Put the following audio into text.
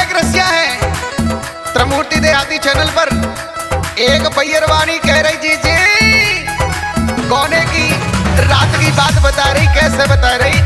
गायक रसिया है त्रमूर्ति देहाती चैनल पर एक पहियरवाणी कह रही जी कोने की रात की बात बता रही, कैसे बता रही।